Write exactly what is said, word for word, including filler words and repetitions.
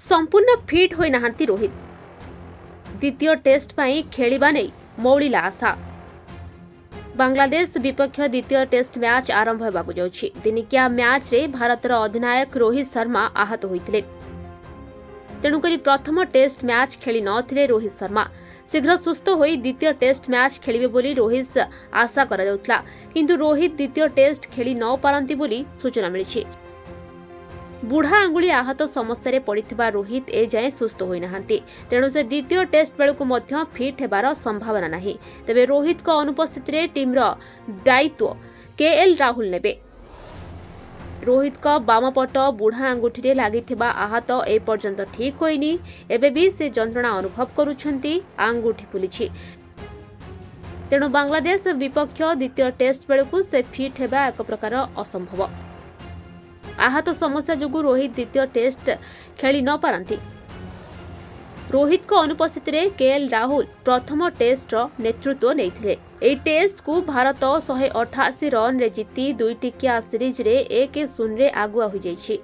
संपूर्ण फिट होई नाहंती रोहित। द्वितीय टेस्ट पाई खेलिबा नै मौलिला आशा। बांग्लादेश विपक्ष द्वितीय टेस्ट मैच आरंभ होबाकु जाउछि। दिनिकिया मैच रे भारतर अधिनायक रोहित शर्मा आहत होइतिले, तेणुकरी प्रथम टेस्ट मैच खेली नथिले रोहित शर्मा। शीघ्र सुस्थ होई द्वितीय टेस्ट मैच खेलिबे बोली रोहित आशा करा जाउतला, किंतु रोहित द्वितीय टेस्ट खेली न पारंती बोली सूचना मिलिछि। बुढ़ा आंगुली आहत समस्या रे पड़िथिबा रोहित ए जाय सुस्थ होई नहंती, तेणु से द्वितीय टेस्ट बेलकु मध्य फिट हेबार संभावना नाही। तबे रोहित को अनुपस्थिति रे टीम रो दायित्व केएल राहुल नेबे। रोहित का बामपट बुढ़ा आंगुठी लगी आहत एपर्यंत ठीक होइनी, एबे भी से जंत्रणा अनुभव करुछंती, आंगुठी फुलिछि। तेणु बांग्लादेश विपक्ष द्वितीय टेस्ट बेलकु से फिट हेबा एक प्रकार असंभव। आहत समस्या जोगु रोहित द्वितीय टेस्ट खेली न पारंती। रोहित को अनुपस्थिति रे केएल राहुल प्रथम टेस्ट रो नेतृत्व नेथिले। ए टेस्ट को भारत एक सौ अठासी रन रे जीती दुईटिकिया सीरीज रे एक शून्य रे आगुआ हो जाइछि।